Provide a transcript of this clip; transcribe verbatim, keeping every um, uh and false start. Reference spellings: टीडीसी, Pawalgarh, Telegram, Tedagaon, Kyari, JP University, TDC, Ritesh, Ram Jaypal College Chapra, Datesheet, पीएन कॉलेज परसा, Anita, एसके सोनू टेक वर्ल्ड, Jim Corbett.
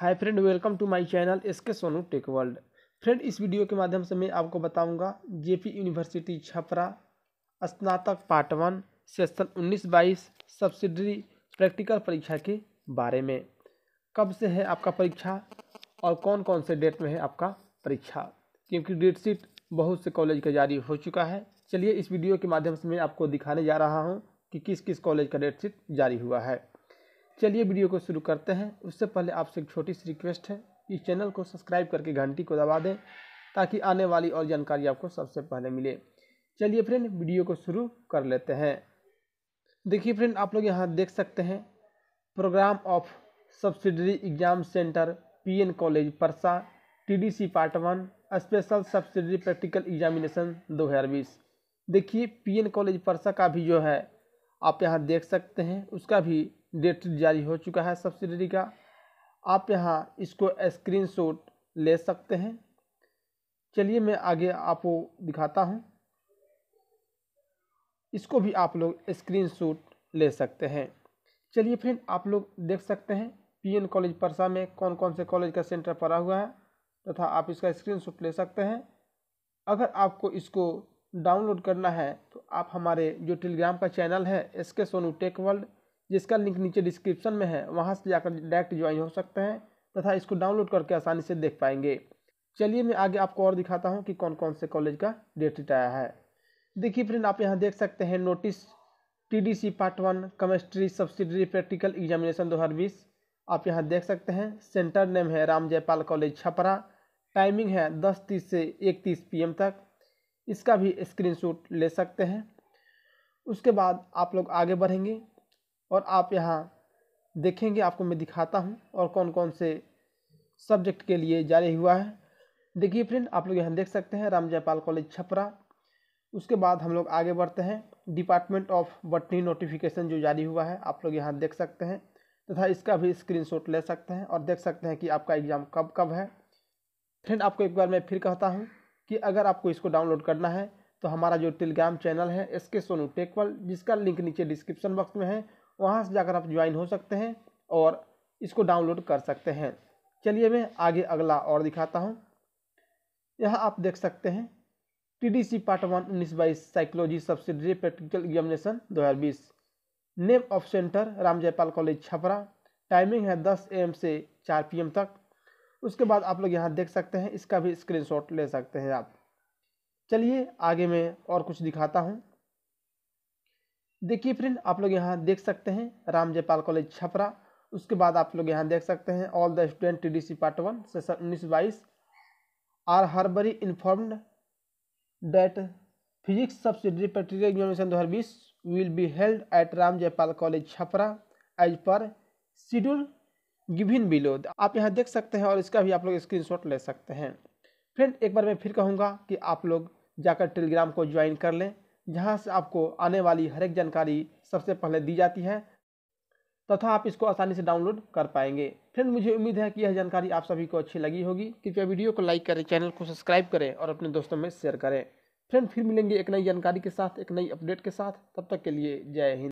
Hi friend, welcome to my channel एसके सोनू टेक वर्ल्ड। Friend, इस video के माध्यम से मैं आपको बताऊंगा जेपी यूनिवर्सिटी छपरा स्नातक पार्ट वन सेशन उन्नीस बाईस सब्सिडरी प्रैक्टिकल परीक्षा के बारे में। कब से है आपका परीक्षा और कौन कौन से डेट में है आपका परीक्षा, क्योंकि डेट शीट बहुत से कॉलेज का जारी हो चुका है। चलिए, इस वीडियो के माध्यम से मैं आपको दिखाने जा रहा हूँ कि किस किस कॉलेज का डेट शीट जारी हुआ है। चलिए वीडियो को शुरू करते हैं। उससे पहले आपसे एक छोटी सी रिक्वेस्ट है, इस चैनल को सब्सक्राइब करके घंटी को दबा दें ताकि आने वाली और जानकारी आपको सबसे पहले मिले। चलिए फ्रेंड, वीडियो को शुरू कर लेते हैं। देखिए फ्रेंड, आप लोग यहाँ देख सकते हैं programme of subsidiary exam centre पीएन कॉलेज परसा टीडीसी part one special subsidiary practical examination दो हज़ार बीस। देखिए पीएन कॉलेज परसा का भी जो है आप यहाँ देख सकते हैं, उसका भी डेट जारी हो चुका है सब्सिडरी का। आप यहाँ इसको स्क्रीनशॉट ले सकते हैं। चलिए मैं आगे आपको दिखाता हूँ, इसको भी आप लोग स्क्रीनशॉट ले सकते हैं। चलिए फ्रेंड, आप लोग देख सकते हैं पीएन कॉलेज परसा में कौन कौन से कॉलेज का सेंटर पड़ा हुआ है तथा आप इसका स्क्रीनशॉट ले सकते हैं। अगर आपको इसको डाउनलोड करना है तो आप हमारे जो टेलीग्राम का चैनल है एसके सोनू टेक वर्ल्ड, जिसका लिंक नीचे डिस्क्रिप्शन में है, वहां से जाकर डायरेक्ट ज्वाइन हो सकते हैं तथा इसको डाउनलोड करके आसानी से देख पाएंगे। चलिए मैं आगे आपको और दिखाता हूं कि कौन कौन से कॉलेज का डेट शीट आया है। देखिए फ्रेंड, आप यहां देख सकते हैं notice टीडीसी part one chemistry subsidiary practical examination दो हज़ार बीस। आप यहाँ देख सकते हैं, सेंटर नेम है राम जयपाल कॉलेज छपरा, टाइमिंग है दस तीस से एक तीस पी एम तक। इसका भी स्क्रीनशॉट ले सकते हैं। उसके बाद आप लोग आगे बढ़ेंगे और आप यहाँ देखेंगे, आपको मैं दिखाता हूँ और कौन कौन से सब्जेक्ट के लिए जारी हुआ है। देखिए फ्रेंड, आप लोग यहाँ देख सकते हैं राम जयपाल कॉलेज छपरा। उसके बाद हम लोग आगे बढ़ते हैं, डिपार्टमेंट ऑफ बटनी नोटिफिकेशन जो जारी हुआ है आप लोग यहाँ देख सकते हैं तथा इसका भी स्क्रीनशॉट ले सकते हैं और देख सकते हैं कि आपका एग्ज़ाम कब कब है। फ्रेंड, आपको एक बार मैं फिर कहता हूँ कि अगर आपको इसको डाउनलोड करना है तो हमारा जो टेलीग्राम चैनल है एसके सोनू टेक वर्ल्ड, जिसका लिंक नीचे डिस्क्रिप्शन बॉक्स में है, वहाँ से जाकर आप ज्वाइन हो सकते हैं और इसको डाउनलोड कर सकते हैं। चलिए मैं आगे अगला और दिखाता हूँ। यहाँ आप देख सकते हैं टीडीसी पार्ट वन उन्नीस बाईस साइकोलॉजी सब्सिडरी प्रैक्टिकल एग्जामिनेशन दो हज़ार बीस। Name of centre Ram Jaipal college Chhapra, timing है दस ए एम से चार पी एम तक। उसके बाद आप लोग यहाँ देख सकते हैं, इसका भी स्क्रीनशॉट ले सकते हैं आप। चलिए आगे मैं और कुछ दिखाता हूँ। देखिए फ्रेंड, आप लोग यहाँ देख सकते हैं राम जयपाल कॉलेज छपरा। उसके बाद आप लोग यहाँ देख सकते हैं all the student T D C part one session उन्नीस बाईस are hereby informed that physics subsidiary practical examination दो हज़ार बीस will be held at Ram Jaipal college Chhapra as per schedule given below. आप यहाँ देख सकते हैं और इसका भी आप लोग स्क्रीनशॉट ले सकते हैं। फ्रेंड, एक बार मैं फिर कहूँगा कि आप लोग जाकर टेलीग्राम को ज्वाइन कर लें, जहाँ से आपको आने वाली हर एक जानकारी सबसे पहले दी जाती है तथा आप इसको आसानी से डाउनलोड कर पाएंगे। फ्रेंड, मुझे उम्मीद है कि यह जानकारी आप सभी को अच्छी लगी होगी। कृपया वीडियो को लाइक करें, चैनल को सब्सक्राइब करें और अपने दोस्तों में शेयर करें। फ्रेंड, फिर मिलेंगे एक नई जानकारी के साथ, एक नई अपडेट के साथ। तब तक के लिए जय हिंद।